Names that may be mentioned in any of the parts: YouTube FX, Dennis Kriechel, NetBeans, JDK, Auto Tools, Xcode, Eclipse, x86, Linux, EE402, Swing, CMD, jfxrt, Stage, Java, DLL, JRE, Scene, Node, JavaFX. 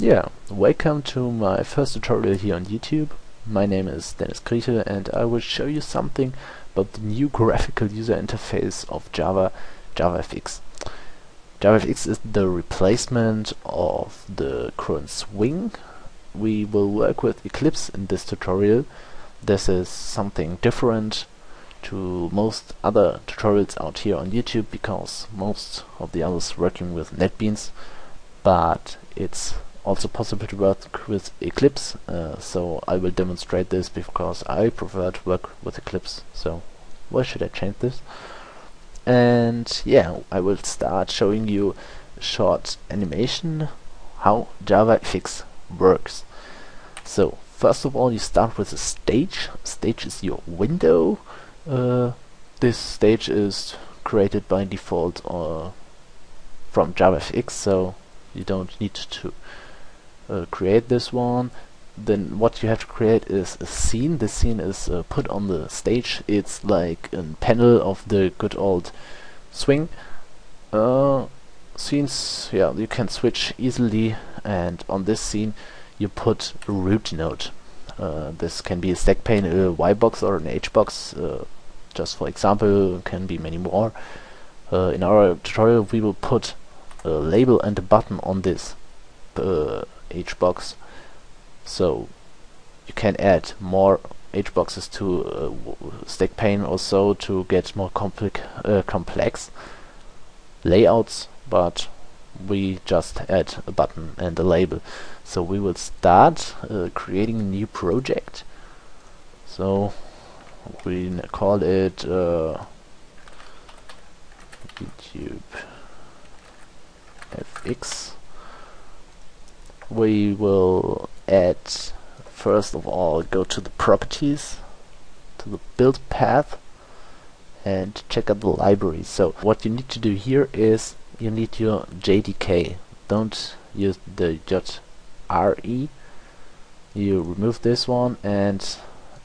Yeah, welcome to my first tutorial here on YouTube. My name is Dennis Kriechel and I will show you something about the new graphical user interface of Java, JavaFX. JavaFX is the replacement of the current Swing. We will work with Eclipse in this tutorial. This is something different to most other tutorials out here on YouTube because most of the others working with NetBeans, but it's also possible to work with Eclipse, so I will demonstrate this because I prefer to work with Eclipse, so why should I change this? And yeah, I will start showing you a short animation how JavaFX works. So first of all, you start with a stage. Stage is your window. This stage is created by default from JavaFX, so you don't need to create this one. Then what you have to create is a scene. The scene is put on the stage. It's like a panel of the good old Swing scenes. Yeah, you can switch easily, and on this scene you put a root node. This can be a stack pane, a Y box or an H box, just for example. Can be many more. In our tutorial we will put a label and a button on this H box, so you can add more H boxes to stack pane also to get more complex layouts, but we just add a button and a label. So we will start creating a new project. So we call it YouTube FX. We will add, first of all, go to the properties, to the build path, and check out the library. So what you need to do here is you need your JDK. Don't use the JRE. You remove this one and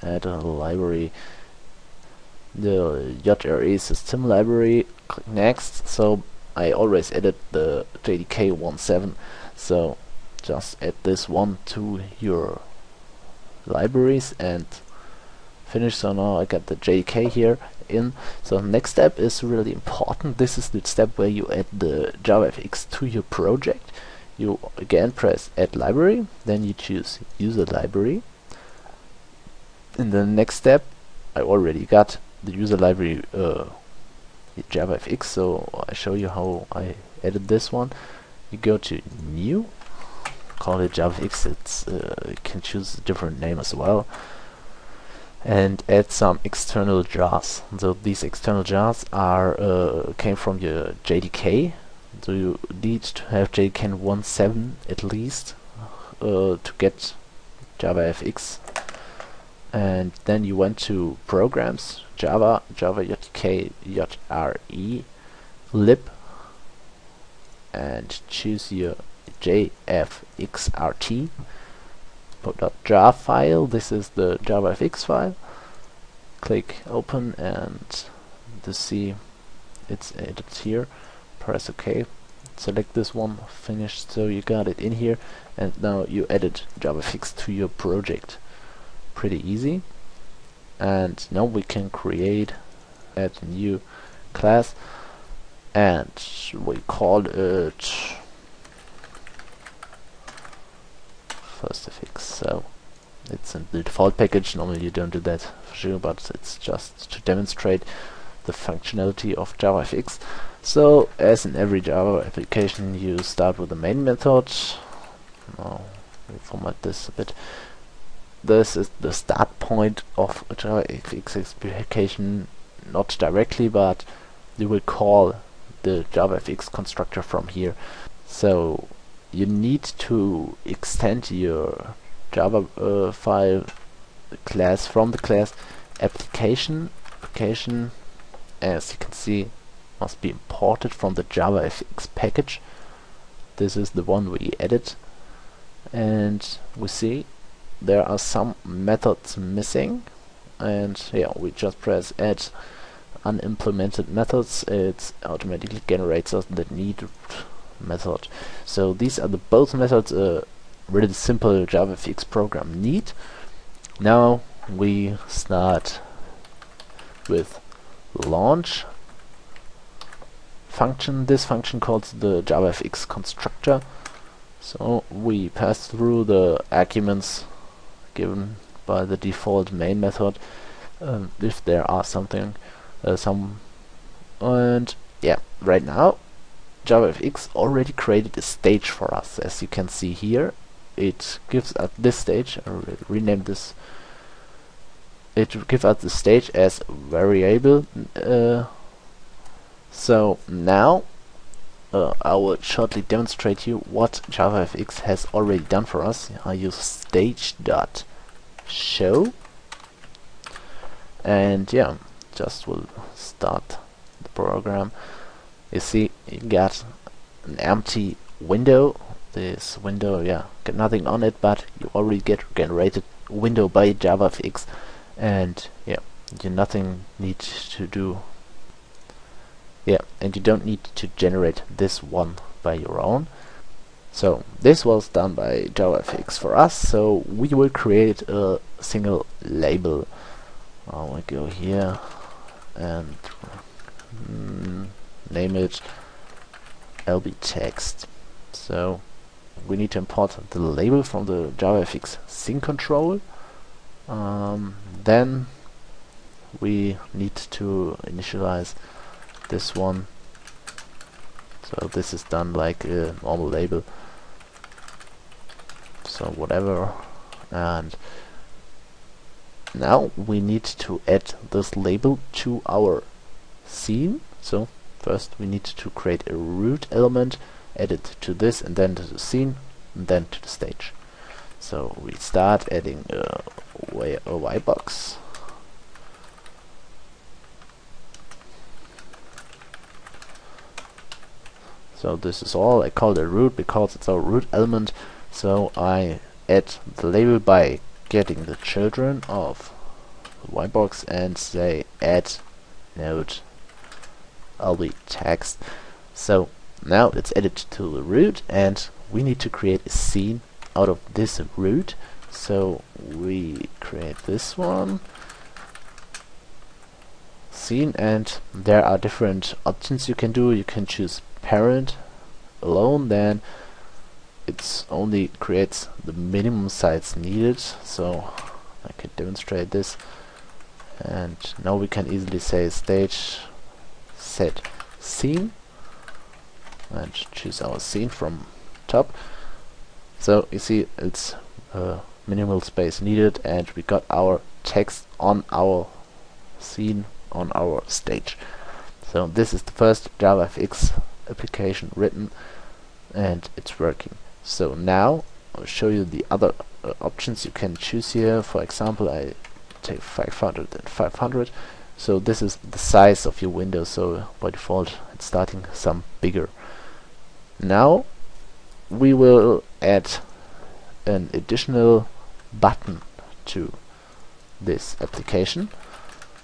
add a library, the JRE system library. Click next. So I always edit the JDK 1.7, so just add this one to your libraries and finish. So now I got the JDK here in. So next step is really important. This is the step where you add the JavaFX to your project. You again press add library, then you choose user library. In the next step, I already got the user library JavaFX, so I show you how I added this one. You go to new, call it JavaFX. It's you can choose a different name as well, and add some external jars. So these external jars are came from your JDK. So you need to have JDK 1.7 at least to get JavaFX. And then you went to programs, Java, Java JDK, JRE, lib, and choose your jfxrt. .jar file. This is the JavaFX file. Click open and to see it's added here. Press OK. Select this one. Finished. So you got it in here, and now you added JavaFX to your project. Pretty easy. And now we can add a new class, and we call it first fx. So it's in the default package. Normally you don't do that for sure, but it's just to demonstrate the functionality of JavaFX. So as in every Java application, you start with the main method. Now reformat this a bit. This is the start point of a JavaFX application, not directly, but you will call the JavaFX constructor from here. So you need to extend your Java file class from the class application. Application, as you can see, must be imported from the JavaFX package. This is the one we added, and we see there are some methods missing, and yeah, we just press add unimplemented methods. It automatically generates us the needed method. So these are the both methods, really simple JavaFX program need. Now we start with launch function. This function calls the JavaFX constructor. So we pass through the arguments given by the default main method, if there are something, and yeah, right now JavaFX already created a stage for us, as you can see here. It gives us this stage. I renamed this. It gives us the stage as variable. So now I will shortly demonstrate you what JavaFX has already done for us. I use stage.show, and yeah, just will start the program. You see, you got an empty window. This window, yeah, got nothing on it, but you already get generated window by JavaFX, and yeah, you nothing need to do. Yeah, and you don't need to generate this one by your own. So this was done by JavaFX for us. So we will create a single label. I will go here and name it LB text. So we need to import the label from the JavaFX sync control. Then we need to initialize this one. So this is done like a normal label. So whatever. And now we need to add this label to our scene. So first we need to create a root element, add it to this, and then to the scene, and then to the stage. So we start adding a Y box. So this is all. I call it a root because it's our root element. So I add the label by getting the children of the Y box and say add node LB text. So now it's added to the root, and we need to create a scene out of this root. So we create this one scene, and there are different options you can do. You can choose parent alone, then it's only creates the minimum size needed. So I could demonstrate this, and now we can easily say stage set scene and choose our scene from top. So you see it's minimal space needed, and we got our text on our scene, on our stage. So this is the first JavaFX application written, and it's working. So now I'll show you the other options you can choose here. For example, I take 500 and 500. So this is the size of your window. So by default it's starting some bigger. Now we will add an additional button to this application.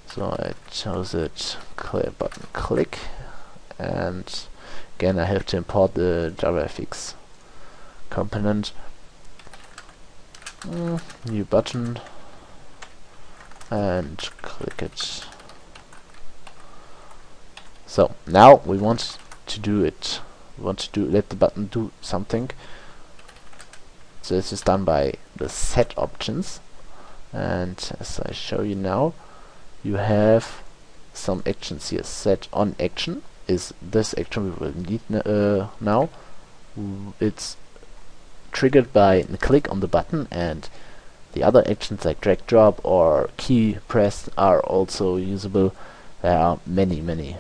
So I chose it click button click, and again I have to import the JavaFX component, new button, and click it. So now we want to do it. We want to do let the button do something. So this is done by the set options, and as I show you now, you have some actions here. Set on action is this action we will need now. It's triggered by a click on the button, and the other actions like drag drop or key press are also usable. There are many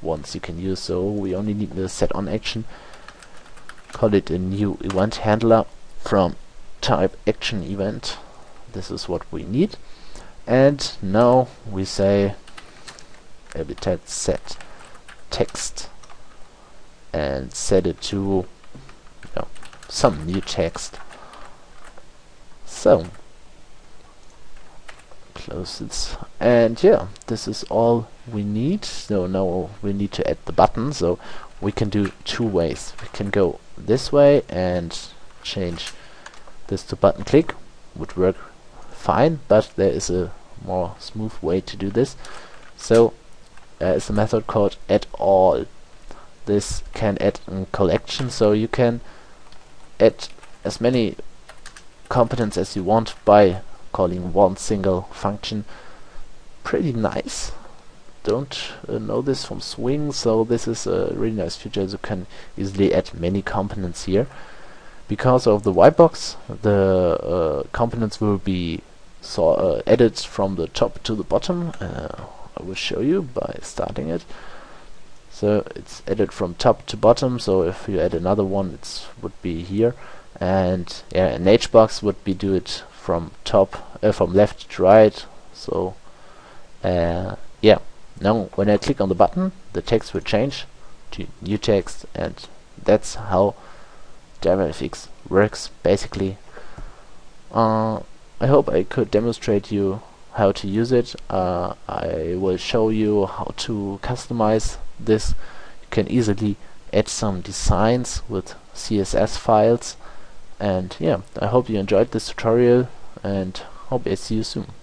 ones you can use, so we only need the set on action. Call it a new event handler from type action event. This is what we need. And now we say habitat set text and set it to some new text. So close this, and yeah, this is all we need. So now we need to add the button. So we can do two ways. We can go this way and change this to button click would work fine, but there is a more smooth way to do this. So it's a method called add all. This can add a collection, so you can add as many components as you want by calling one single function. Pretty nice. Don't know this from Swing, so this is a really nice feature. You can easily add many components here. Because of the white box, the components will be added from the top to the bottom. I will show you by starting it. So it's added from top to bottom, so if you add another one, it would be here. And yeah, an HBox would be do it from top, from left to right. So yeah, now when I click on the button, the text will change to new text, and that's how JavaFX works basically. I hope I could demonstrate you how to use it. I will show you how to customize this. You can easily add some designs with CSS files. And yeah, I hope you enjoyed this tutorial, and hope I see you soon.